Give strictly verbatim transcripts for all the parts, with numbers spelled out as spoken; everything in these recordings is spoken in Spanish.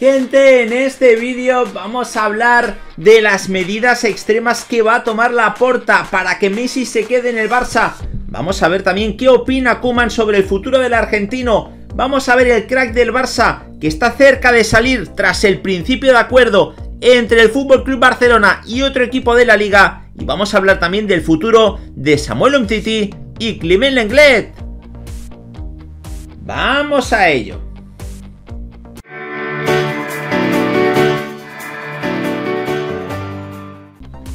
Gente, en este vídeo vamos a hablar de las medidas extremas que va a tomar Laporta para que Messi se quede en el Barça. Vamos a ver también qué opina Koeman sobre el futuro del argentino. Vamos a ver el crack del Barça que está cerca de salir tras el principio de acuerdo entre el F C Barcelona y otro equipo de la Liga. Y vamos a hablar también del futuro de Samuel Umtiti y Clement Lenglet. Vamos a ello.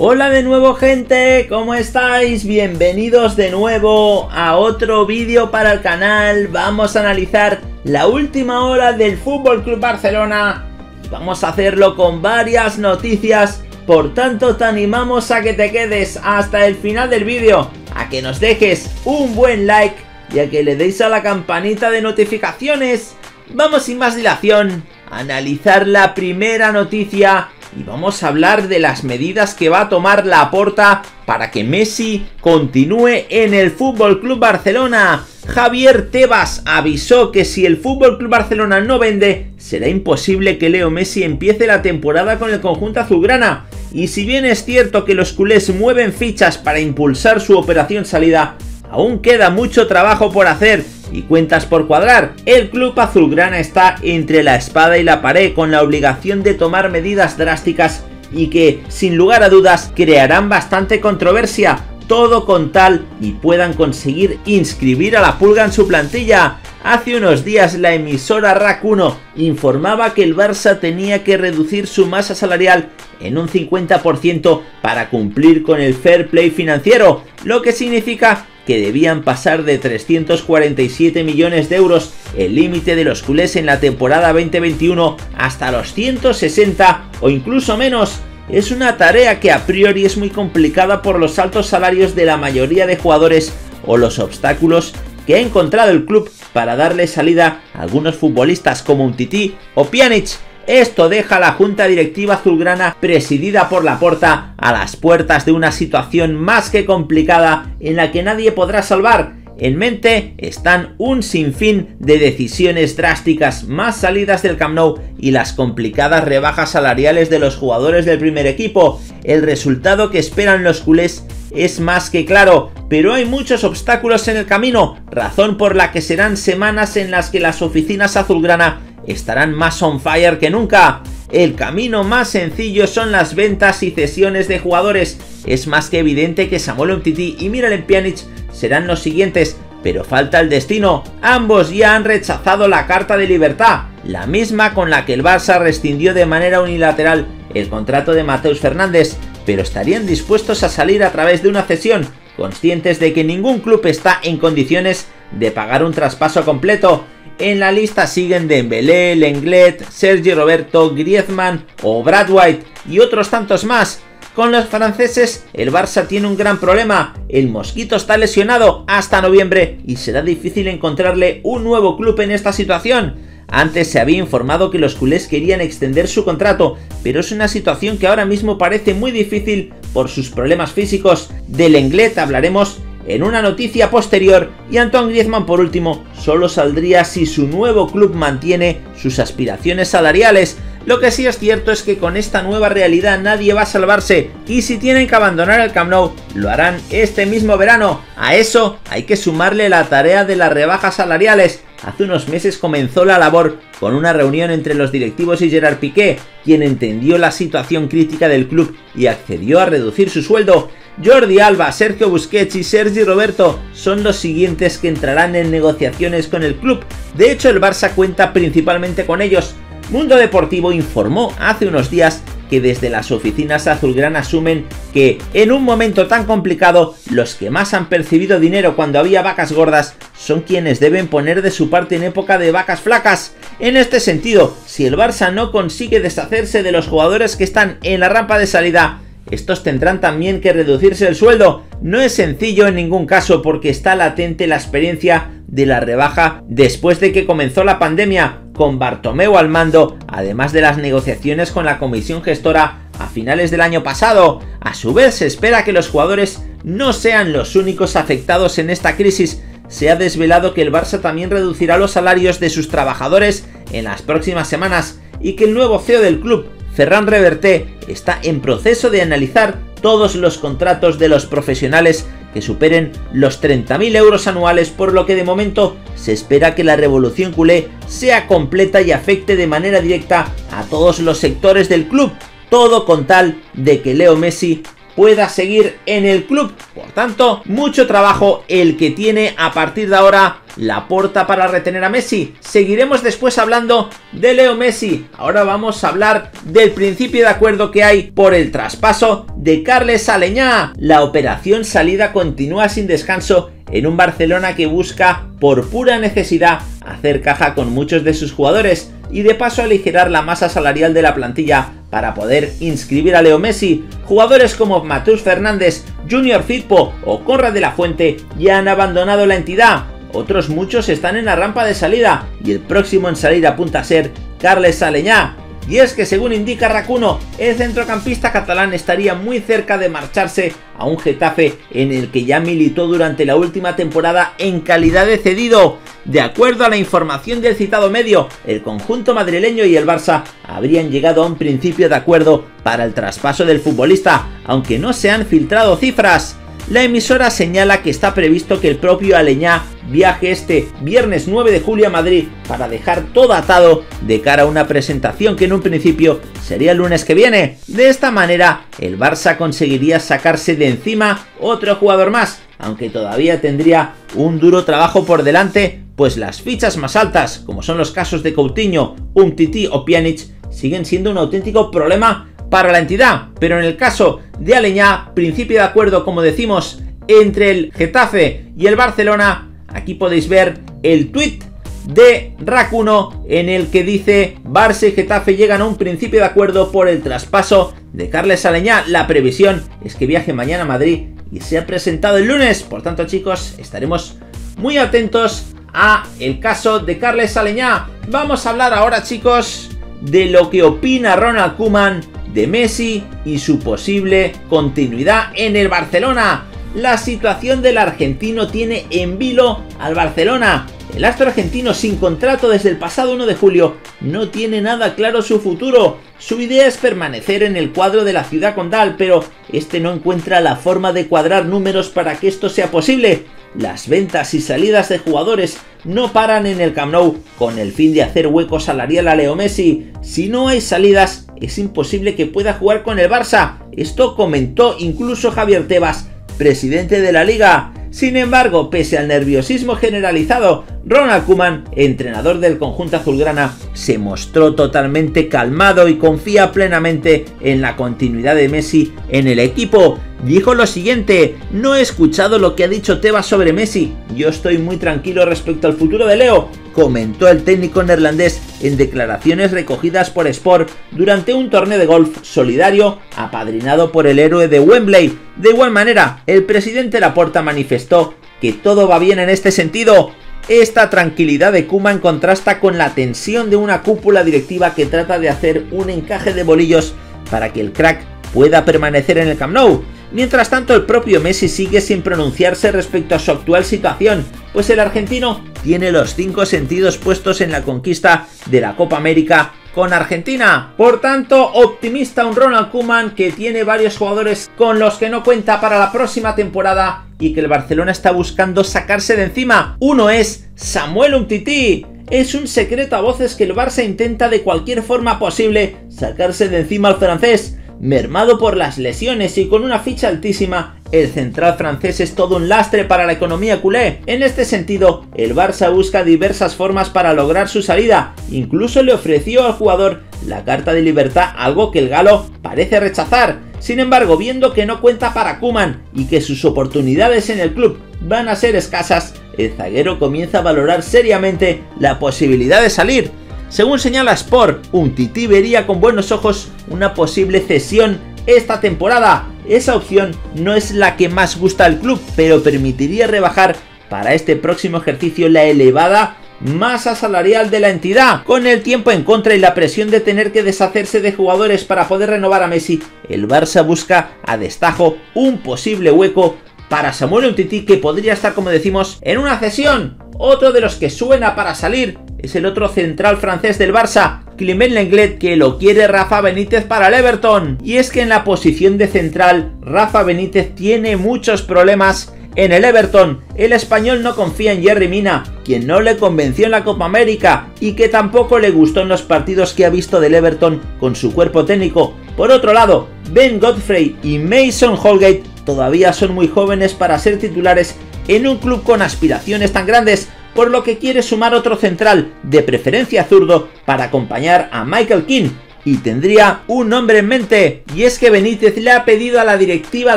Hola de nuevo, gente, ¿cómo estáis? Bienvenidos de nuevo a otro vídeo para el canal. Vamos a analizar la última hora del F C Barcelona. Vamos a hacerlo con varias noticias, por tanto te animamos a que te quedes hasta el final del vídeo, a que nos dejes un buen like y a que le deis a la campanita de notificaciones. Vamos sin más dilación a analizar la primera noticia. Y vamos a hablar de las medidas que va a tomar Laporta para que Messi continúe en el F C Barcelona. Javier Tebas avisó que si el F C Barcelona no vende, será imposible que Leo Messi empiece la temporada con el conjunto azulgrana. Y si bien es cierto que los culés mueven fichas para impulsar su operación salida, aún queda mucho trabajo por hacer y cuentas por cuadrar. El club azulgrana está entre la espada y la pared, con la obligación de tomar medidas drásticas y que, sin lugar a dudas, crearán bastante controversia, todo con tal y puedan conseguir inscribir a la Pulga en su plantilla. Hace unos días la emisora RAC uno informaba que el Barça tenía que reducir su masa salarial en un cincuenta por ciento para cumplir con el fair play financiero, lo que significa que debían pasar de trescientos cuarenta y siete millones de euros, el límite de los culés en la temporada veinte veintiuno, hasta los ciento sesenta o incluso menos. Es una tarea que a priori es muy complicada por los altos salarios de la mayoría de jugadores o los obstáculos que ha encontrado el club para darle salida a algunos futbolistas como Umtiti o Pjanic. Esto deja a la junta directiva azulgrana, presidida por Laporta, a las puertas de una situación más que complicada en la que nadie podrá salvar. En mente están un sinfín de decisiones drásticas, más salidas del Camp Nou y las complicadas rebajas salariales de los jugadores del primer equipo. El resultado que esperan los culés es más que claro, pero hay muchos obstáculos en el camino, razón por la que serán semanas en las que las oficinas azulgrana estarán más on fire que nunca. El camino más sencillo son las ventas y cesiones de jugadores. Es más que evidente que Samuel Umtiti y Miralem Pjanic serán los siguientes, pero falta el destino. Ambos ya han rechazado la carta de libertad, la misma con la que el Barça rescindió de manera unilateral el contrato de Mateus Fernández, pero estarían dispuestos a salir a través de una cesión, conscientes de que ningún club está en condiciones de pagar un traspaso completo. En la lista siguen Dembélé, Lenglet, Sergio Roberto, Griezmann o Brad White y otros tantos más. Con los franceses el Barça tiene un gran problema. El Mosquito está lesionado hasta noviembre y será difícil encontrarle un nuevo club en esta situación. Antes se había informado que los culés querían extender su contrato, pero es una situación que ahora mismo parece muy difícil por sus problemas físicos. De Lenglet hablaremos en una noticia posterior, y Antoine Griezmann, por último, solo saldría si su nuevo club mantiene sus aspiraciones salariales. Lo que sí es cierto es que con esta nueva realidad nadie va a salvarse, y si tienen que abandonar el Camp Nou, lo harán este mismo verano. A eso hay que sumarle la tarea de las rebajas salariales. Hace unos meses comenzó la labor con una reunión entre los directivos y Gerard Piqué, quien entendió la situación crítica del club y accedió a reducir su sueldo. Jordi Alba, Sergio Busquets y Sergi Roberto son los siguientes que entrarán en negociaciones con el club. De hecho, el Barça cuenta principalmente con ellos. Mundo Deportivo informó hace unos días que desde las oficinas azulgrana asumen que, en un momento tan complicado, los que más han percibido dinero cuando había vacas gordas son quienes deben poner de su parte en época de vacas flacas. En este sentido, si el Barça no consigue deshacerse de los jugadores que están en la rampa de salida, estos tendrán también que reducirse el sueldo. No es sencillo en ningún caso, porque está latente la experiencia de la rebaja después de que comenzó la pandemia, con Bartomeu al mando, además de las negociaciones con la comisión gestora a finales del año pasado. A su vez, se espera que los jugadores no sean los únicos afectados en esta crisis. Se ha desvelado que el Barça también reducirá los salarios de sus trabajadores en las próximas semanas. y que el nuevo C E O del club, Ferran Reverté, está en proceso de analizar todos los contratos de los profesionales que superen los treinta mil euros anuales, por lo que de momento se espera que la revolución culé sea completa y afecte de manera directa a todos los sectores del club, todo con tal de que Leo Messi pueda seguir en el club. Por tanto, mucho trabajo el que tiene a partir de ahora Laporta para retener a Messi. Seguiremos después hablando de Leo Messi. Ahora vamos a hablar del principio de acuerdo que hay por el traspaso de Carles Aleñá. La operación salida continúa sin descanso en un Barcelona que busca por pura necesidad hacer caja con muchos de sus jugadores y de paso aligerar la masa salarial de la plantilla para poder inscribir a Leo Messi. Jugadores como Mateus Fernández, Junior Firpo o Conrad de la Fuente ya han abandonado la entidad. Otros muchos están en la rampa de salida y el próximo en salir apunta a ser Carles Aleñá. Y es que según indica RAC uno, el centrocampista catalán estaría muy cerca de marcharse a un Getafe en el que ya militó durante la última temporada en calidad de cedido. De acuerdo a la información del citado medio, el conjunto madrileño y el Barça habrían llegado a un principio de acuerdo para el traspaso del futbolista, aunque no se han filtrado cifras. La emisora señala que está previsto que el propio Aleñá viaje este viernes nueve de julio a Madrid para dejar todo atado de cara a una presentación que en un principio sería el lunes que viene. De esta manera, el Barça conseguiría sacarse de encima otro jugador más, aunque todavía tendría un duro trabajo por delante, pues las fichas más altas, como son los casos de Coutinho, Umtiti o Pjanic, siguen siendo un auténtico problema para la entidad. Pero en el caso de Aleñá, principio de acuerdo, como decimos, entre el Getafe y el Barcelona. Aquí podéis ver el tuit de RAC uno en el que dice: Barça y Getafe llegan a un principio de acuerdo por el traspaso de Carles Aleñá. La previsión es que viaje mañana a Madrid y sea presentado el lunes. Por tanto, chicos, estaremos muy atentos a el caso de Carles Aleñá. Vamos a hablar ahora, chicos, de lo que opina Ronald Koeman de Messi y su posible continuidad en el Barcelona. La situación del argentino tiene en vilo al Barcelona. El astro argentino, sin contrato desde el pasado uno de julio, no tiene nada claro su futuro. Su idea es permanecer en el cuadro de la ciudad condal, pero este no encuentra la forma de cuadrar números para que esto sea posible. Las ventas y salidas de jugadores no paran en el Camp Nou con el fin de hacer hueco salarial a Leo Messi. Si no hay salidas, es imposible que pueda jugar con el Barça. Esto comentó incluso Javier Tebas, presidente de la Liga. Sin embargo, pese al nerviosismo generalizado, Ronald Koeman, entrenador del conjunto azulgrana, se mostró totalmente calmado y confía plenamente en la continuidad de Messi en el equipo. Dijo lo siguiente: no he escuchado lo que ha dicho Tebas sobre Messi, yo estoy muy tranquilo respecto al futuro de Leo, comentó el técnico neerlandés en declaraciones recogidas por Sport durante un torneo de golf solidario apadrinado por el héroe de Wembley. De igual manera, el presidente Laporta manifestó que todo va bien en este sentido. Esta tranquilidad de Koeman contrasta con la tensión de una cúpula directiva que trata de hacer un encaje de bolillos para que el crack pueda permanecer en el Camp Nou. Mientras tanto, el propio Messi sigue sin pronunciarse respecto a su actual situación, pues el argentino tiene los cinco sentidos puestos en la conquista de la Copa América con Argentina. Por tanto, optimista un Ronald Koeman que tiene varios jugadores con los que no cuenta para la próxima temporada y que el Barcelona está buscando sacarse de encima. Uno es Samuel Umtiti. Es un secreto a voces que el Barça intenta de cualquier forma posible sacarse de encima al francés. Mermado por las lesiones y con una ficha altísima, el central francés es todo un lastre para la economía culé. En este sentido, el Barça busca diversas formas para lograr su salida. Incluso le ofreció al jugador la carta de libertad, algo que el galo parece rechazar. Sin embargo, viendo que no cuenta para Koeman y que sus oportunidades en el club van a ser escasas, el zaguero comienza a valorar seriamente la posibilidad de salir. Según señala Sport, Umtiti vería con buenos ojos una posible cesión esta temporada. Esa opción no es la que más gusta al club, pero permitiría rebajar para este próximo ejercicio la elevada masa salarial de la entidad. Con el tiempo en contra y la presión de tener que deshacerse de jugadores para poder renovar a Messi, el Barça busca a destajo un posible hueco para Samuel Umtiti, que podría estar, como decimos, en una cesión. Otro de los que suena para salir es el otro central francés del Barça, Climent Lenglet, que lo quiere Rafa Benítez para el Everton. Y es que en la posición de central, Rafa Benítez tiene muchos problemas en el Everton. El español no confía en Yerry Mina, quien no le convenció en la Copa América y que tampoco le gustó en los partidos que ha visto del Everton con su cuerpo técnico. Por otro lado, Ben Godfrey y Mason Holgate todavía son muy jóvenes para ser titulares en un club con aspiraciones tan grandes, por lo que quiere sumar otro central, de preferencia zurdo, para acompañar a Michael King, y tendría un nombre en mente. Y es que Benítez le ha pedido a la directiva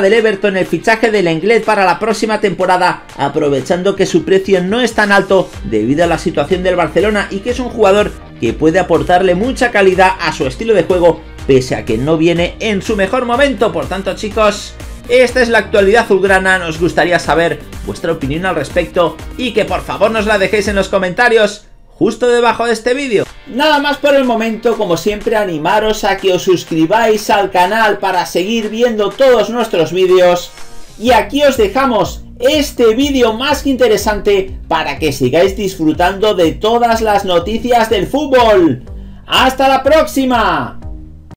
del Everton el fichaje del Lenglet para la próxima temporada, aprovechando que su precio no es tan alto debido a la situación del Barcelona y que es un jugador que puede aportarle mucha calidad a su estilo de juego, pese a que no viene en su mejor momento. Por tanto, chicos, esta es la actualidad azulgrana. Nos gustaría saber vuestra opinión al respecto y que por favor nos la dejéis en los comentarios justo debajo de este vídeo. Nada más por el momento. Como siempre, animaros a que os suscribáis al canal para seguir viendo todos nuestros vídeos. Y aquí os dejamos este vídeo más que interesante para que sigáis disfrutando de todas las noticias del fútbol. ¡Hasta la próxima!